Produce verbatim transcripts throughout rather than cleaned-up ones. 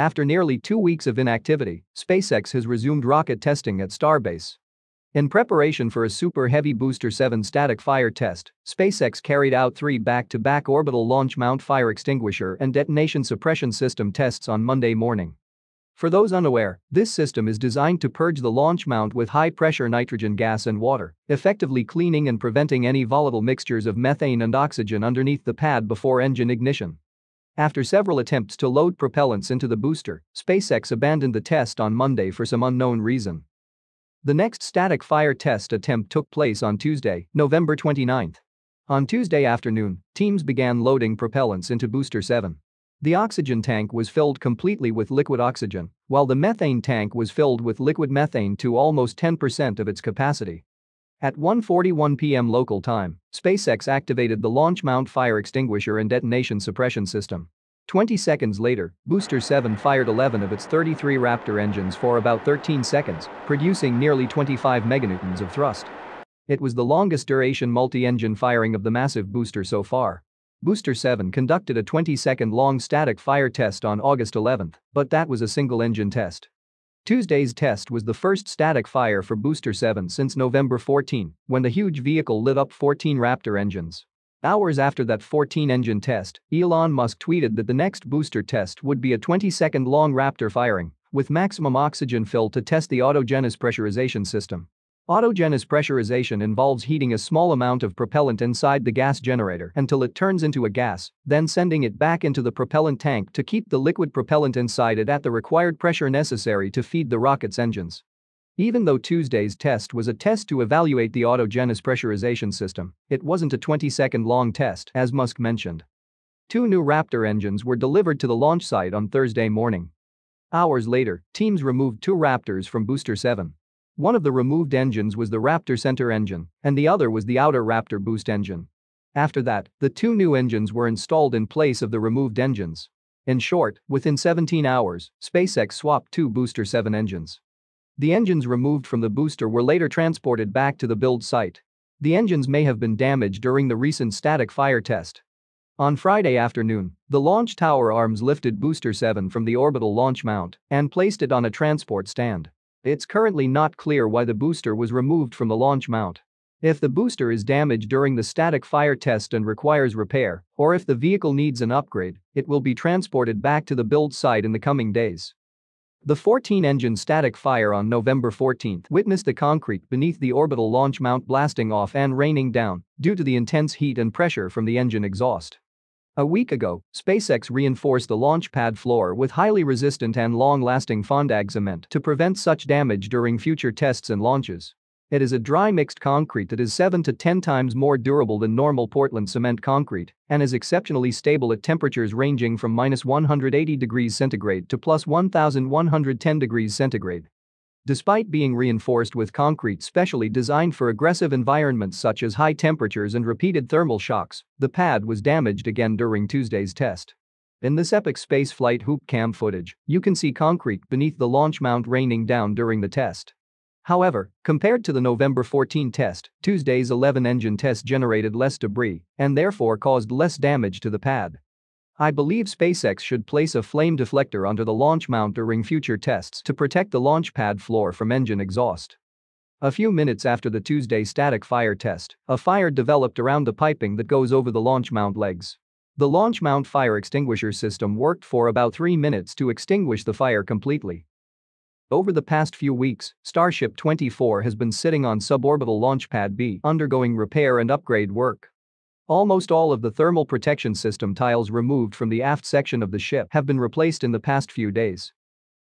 After nearly two weeks of inactivity, SpaceX has resumed rocket testing at Starbase. In preparation for a Super Heavy Booster seven static fire test, SpaceX carried out three back-to-back orbital launch mount fire extinguisher and detonation suppression system tests on Monday morning. For those unaware, this system is designed to purge the launch mount with high-pressure nitrogen gas and water, effectively cleaning and preventing any volatile mixtures of methane and oxygen underneath the pad before engine ignition. After several attempts to load propellants into the booster, SpaceX abandoned the test on Monday for some unknown reason. The next static fire test attempt took place on Tuesday, November twenty-ninth. On Tuesday afternoon, teams began loading propellants into Booster seven. The oxygen tank was filled completely with liquid oxygen, while the methane tank was filled with liquid methane to almost ten percent of its capacity. At one forty-one p m local time, SpaceX activated the launch mount fire extinguisher and detonation suppression system. twenty seconds later, Booster seven fired eleven of its thirty-three Raptor engines for about thirteen seconds, producing nearly twenty-five meganewtons of thrust. It was the longest duration multi-engine firing of the massive booster so far. Booster seven conducted a twenty-second long static fire test on August eleventh, but that was a single-engine test. Tuesday's test was the first static fire for Booster seven since November fourteenth, when the huge vehicle lit up fourteen Raptor engines. Hours after that fourteen-engine test, Elon Musk tweeted that the next booster test would be a twenty-second long Raptor firing, with maximum oxygen fill to test the autogenous pressurization system. Autogenous pressurization involves heating a small amount of propellant inside the gas generator until it turns into a gas, then sending it back into the propellant tank to keep the liquid propellant inside it at the required pressure necessary to feed the rocket's engines. Even though Tuesday's test was a test to evaluate the autogenous pressurization system, it wasn't a twenty-second long test, as Musk mentioned. Two new Raptor engines were delivered to the launch site on Thursday morning. Hours later, teams removed two Raptors from Booster seven. One of the removed engines was the Raptor center engine, and the other was the outer Raptor boost engine. After that, the two new engines were installed in place of the removed engines. In short, within seventeen hours, SpaceX swapped two Booster seven engines. The engines removed from the booster were later transported back to the build site. The engines may have been damaged during the recent static fire test. On Friday afternoon, the launch tower arms lifted Booster seven from the orbital launch mount and placed it on a transport stand. It's currently not clear why the booster was removed from the launch mount. If the booster is damaged during the static fire test and requires repair, or if the vehicle needs an upgrade, it will be transported back to the build site in the coming days. The fourteen-engine static fire on November fourteenth witnessed the concrete beneath the orbital launch mount blasting off and raining down due to the intense heat and pressure from the engine exhaust. A week ago, SpaceX reinforced the launch pad floor with highly resistant and long-lasting Fondag cement to prevent such damage during future tests and launches. It is a dry mixed concrete that is seven to ten times more durable than normal Portland cement concrete and is exceptionally stable at temperatures ranging from minus one hundred eighty degrees centigrade to plus one thousand one hundred ten degrees centigrade. Despite being reinforced with concrete specially designed for aggressive environments such as high temperatures and repeated thermal shocks, the pad was damaged again during Tuesday's test. In this epic spaceflight hoop cam footage, you can see concrete beneath the launch mount raining down during the test. However, compared to the November fourteenth test, Tuesday's eleven-engine test generated less debris and therefore caused less damage to the pad. I believe SpaceX should place a flame deflector under the launch mount during future tests to protect the launch pad floor from engine exhaust. A few minutes after the Tuesday static fire test, a fire developed around the piping that goes over the launch mount legs. The launch mount fire extinguisher system worked for about three minutes to extinguish the fire completely. Over the past few weeks, Starship twenty-four has been sitting on suborbital launch pad B undergoing repair and upgrade work. Almost all of the thermal protection system tiles removed from the aft section of the ship have been replaced in the past few days.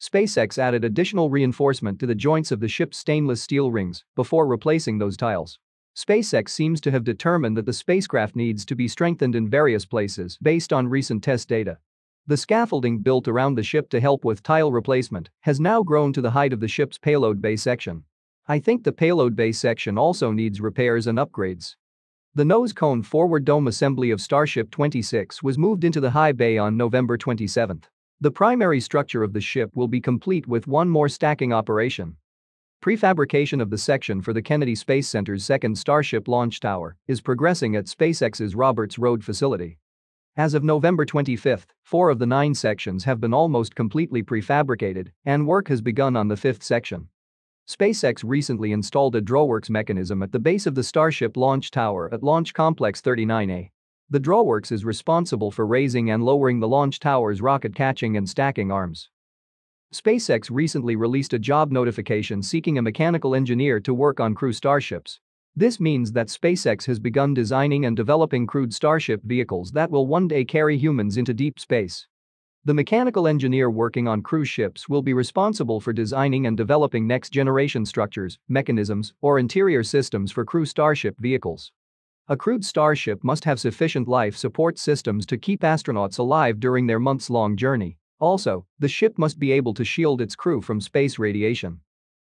SpaceX added additional reinforcement to the joints of the ship's stainless steel rings before replacing those tiles. SpaceX seems to have determined that the spacecraft needs to be strengthened in various places based on recent test data. The scaffolding built around the ship to help with tile replacement has now grown to the height of the ship's payload bay section. I think the payload bay section also needs repairs and upgrades. The nose cone forward dome assembly of Starship twenty-six was moved into the high bay on November twenty-seventh. The primary structure of the ship will be complete with one more stacking operation. Prefabrication of the section for the Kennedy Space Center's second Starship launch tower is progressing at SpaceX's Roberts Road facility. As of November twenty-fifth, four of the nine sections have been almost completely prefabricated, and work has begun on the fifth section. SpaceX recently installed a drawworks mechanism at the base of the Starship launch tower at Launch Complex thirty-nine A. The drawworks is responsible for raising and lowering the launch tower's rocket catching and stacking arms. SpaceX recently released a job notification seeking a mechanical engineer to work on crewed Starships. This means that SpaceX has begun designing and developing crewed Starship vehicles that will one day carry humans into deep space. The mechanical engineer working on cruise ships will be responsible for designing and developing next-generation structures, mechanisms, or interior systems for crewed Starship vehicles. A crewed Starship must have sufficient life support systems to keep astronauts alive during their months-long journey. Also, the ship must be able to shield its crew from space radiation.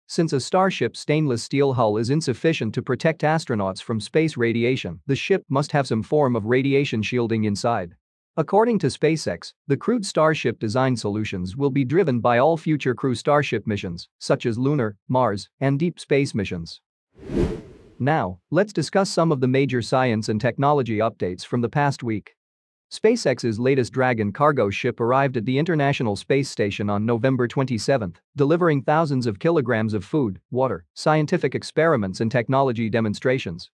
Since a Starship's stainless steel hull is insufficient to protect astronauts from space radiation, the ship must have some form of radiation shielding inside. According to SpaceX, the crewed Starship design solutions will be driven by all future crewed Starship missions, such as lunar, Mars, and deep space missions. Now, let's discuss some of the major science and technology updates from the past week. SpaceX's latest Dragon cargo ship arrived at the International Space Station on November twenty-seventh, delivering thousands of kilograms of food, water, scientific experiments and technology demonstrations.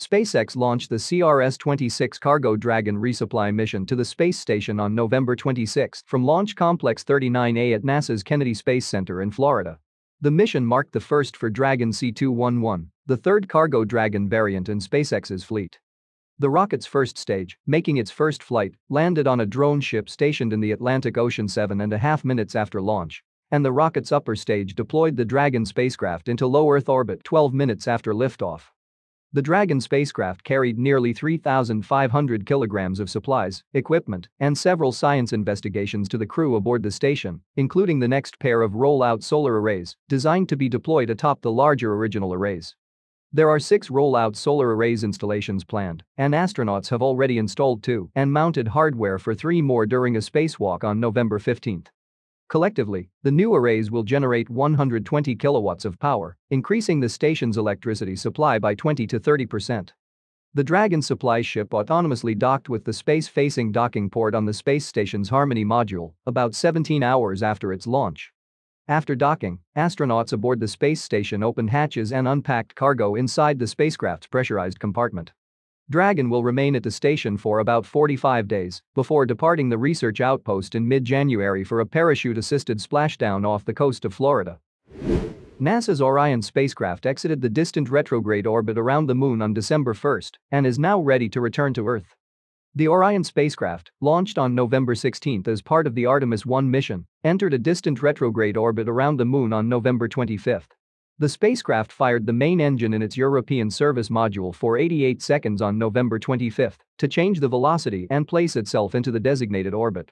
SpaceX launched the C R S twenty-six cargo Dragon resupply mission to the space station on November twenty-sixth from Launch Complex thirty-nine A at NASA's Kennedy Space Center in Florida. The mission marked the first for Dragon C two eleven, the third cargo Dragon variant in SpaceX's fleet. The rocket's first stage, making its first flight, landed on a drone ship stationed in the Atlantic Ocean seven and a half minutes after launch, and the rocket's upper stage deployed the Dragon spacecraft into low Earth orbit twelve minutes after liftoff. The Dragon spacecraft carried nearly three thousand five hundred kilograms of supplies, equipment, and several science investigations to the crew aboard the station, including the next pair of roll-out solar arrays, designed to be deployed atop the larger original arrays. There are six roll-out solar arrays installations planned, and astronauts have already installed two and mounted hardware for three more during a spacewalk on November fifteenth. Collectively, the new arrays will generate one hundred twenty kilowatts of power, increasing the station's electricity supply by twenty to thirty percent. The Dragon supply ship autonomously docked with the space-facing docking port on the space station's Harmony module about seventeen hours after its launch. After docking, astronauts aboard the space station opened hatches and unpacked cargo inside the spacecraft's pressurized compartment. Dragon will remain at the station for about forty-five days before departing the research outpost in mid-January for a parachute-assisted splashdown off the coast of Florida. NASA's Orion spacecraft exited the distant retrograde orbit around the Moon on December first and is now ready to return to Earth. The Orion spacecraft, launched on November sixteenth as part of the Artemis one mission, entered a distant retrograde orbit around the Moon on November twenty-fifth. The spacecraft fired the main engine in its European service module for eighty-eight seconds on November twenty-fifth to change the velocity and place itself into the designated orbit.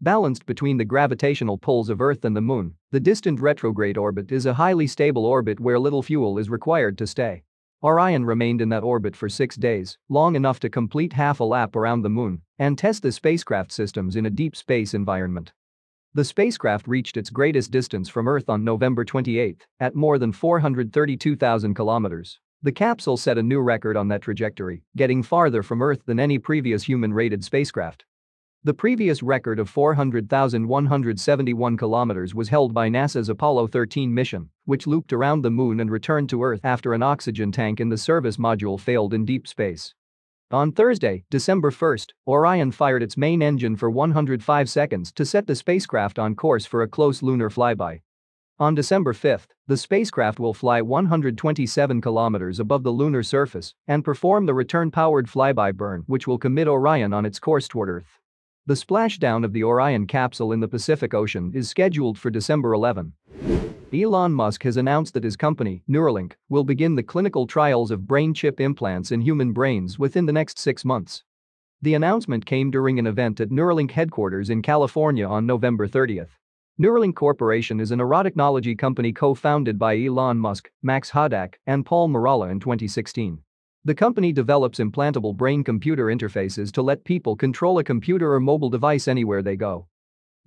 Balanced between the gravitational pulls of Earth and the Moon, the distant retrograde orbit is a highly stable orbit where little fuel is required to stay. Orion remained in that orbit for six days, long enough to complete half a lap around the Moon and test the spacecraft systems in a deep space environment. The spacecraft reached its greatest distance from Earth on November twenty-eighth, at more than four hundred thirty-two thousand kilometers. The capsule set a new record on that trajectory, getting farther from Earth than any previous human-rated spacecraft. The previous record of four hundred thousand one hundred seventy-one kilometers was held by NASA's Apollo thirteen mission, which looped around the Moon and returned to Earth after an oxygen tank in the service module failed in deep space. On Thursday, December first, Orion fired its main engine for one hundred five seconds to set the spacecraft on course for a close lunar flyby. On December fifth, the spacecraft will fly one hundred twenty-seven kilometers above the lunar surface and perform the return-powered flyby burn, which will commit Orion on its course toward Earth. The splashdown of the Orion capsule in the Pacific Ocean is scheduled for December eleventh. Elon Musk has announced that his company, Neuralink, will begin the clinical trials of brain chip implants in human brains within the next six months. The announcement came during an event at Neuralink headquarters in California on November thirtieth. Neuralink Corporation is an aerotechnology company co-founded by Elon Musk, Max Hodak, and Paul Marolla in twenty sixteen. The company develops implantable brain-computer interfaces to let people control a computer or mobile device anywhere they go.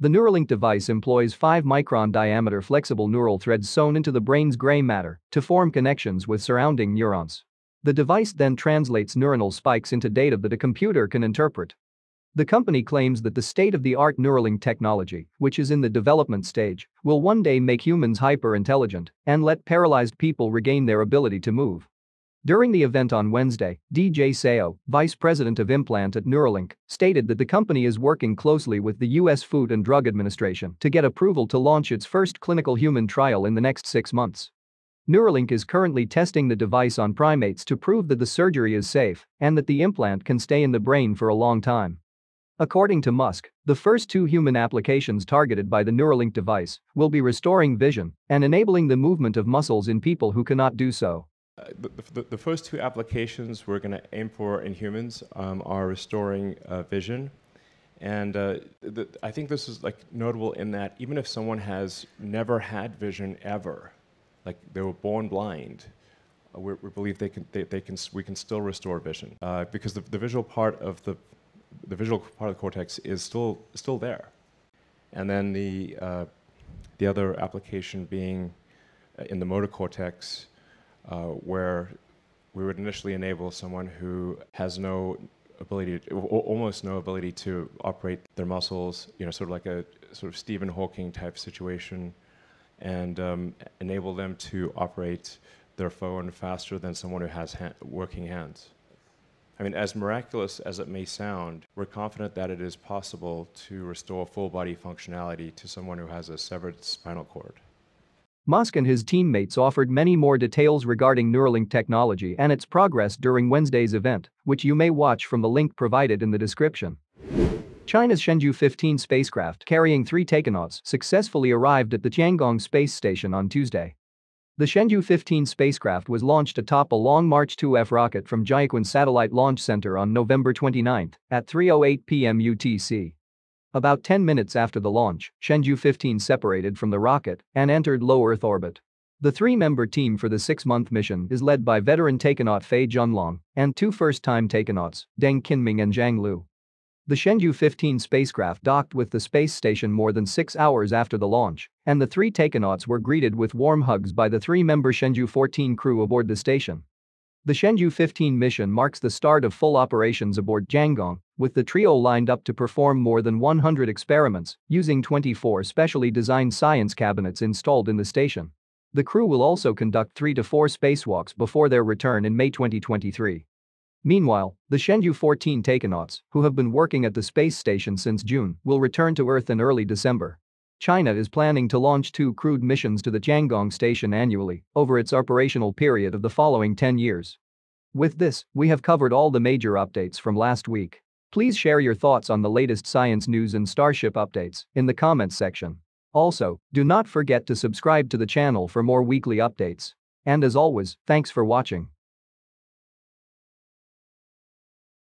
The Neuralink device employs five micron diameter flexible neural threads sewn into the brain's gray matter to form connections with surrounding neurons. The device then translates neuronal spikes into data that a computer can interpret. The company claims that the state-of-the-art Neuralink technology, which is in the development stage, will one day make humans hyper-intelligent and let paralyzed people regain their ability to move. During the event on Wednesday, D J Seo, vice president of implant at Neuralink, stated that the company is working closely with the U S Food and Drug Administration to get approval to launch its first clinical human trial in the next six months. Neuralink is currently testing the device on primates to prove that the surgery is safe and that the implant can stay in the brain for a long time. According to Musk, the first two human applications targeted by the Neuralink device will be restoring vision and enabling the movement of muscles in people who cannot do so. The, the, the first two applications we're going to aim for in humans um, are restoring uh, vision, and uh, the, I think this is like notable in that even if someone has never had vision ever, like they were born blind, uh, we, we believe they can, they, they can, we can still restore vision uh, because the, the visual part of the, the visual part of the cortex is still still there, and then the uh, the other application being in the motor cortex. Uh, where we would initially enable someone who has no ability, to, almost no ability to operate their muscles, you know, sort of like a sort of Stephen Hawking type situation, and um, enable them to operate their phone faster than someone who has ha working hands. I mean, as miraculous as it may sound, we're confident that it is possible to restore full body functionality to someone who has a severed spinal cord. Musk and his teammates offered many more details regarding Neuralink technology and its progress during Wednesday's event, which you may watch from the link provided in the description. China's Shenzhou fifteen spacecraft carrying three takenauts successfully arrived at the Tiangong space station on Tuesday. The Shenzhou fifteen spacecraft was launched atop a Long March two F rocket from Jiuquan Satellite Launch Center on November twenty-ninth at three oh eight p m U T C. About ten minutes after the launch, Shenzhou fifteen separated from the rocket and entered low Earth orbit. The three-member team for the six-month mission is led by veteran takenaut Fei Junlong and two first-time takenauts, Deng Kinming and Zhang Lu. The Shenzhou fifteen spacecraft docked with the space station more than six hours after the launch, and the three takenauts were greeted with warm hugs by the three-member Shenzhou fourteen crew aboard the station. The Shenzhou fifteen mission marks the start of full operations aboard Tiangong, with the trio lined up to perform more than one hundred experiments using twenty-four specially designed science cabinets installed in the station. The crew will also conduct three to four spacewalks before their return in May twenty twenty-three. Meanwhile, the Shenzhou fourteen takenauts, who have been working at the space station since June, will return to Earth in early December. China is planning to launch two crewed missions to the Tiangong station annually over its operational period of the following ten years. With this, we have covered all the major updates from last week. Please share your thoughts on the latest science news and Starship updates in the comments section. Also, do not forget to subscribe to the channel for more weekly updates. And as always, thanks for watching.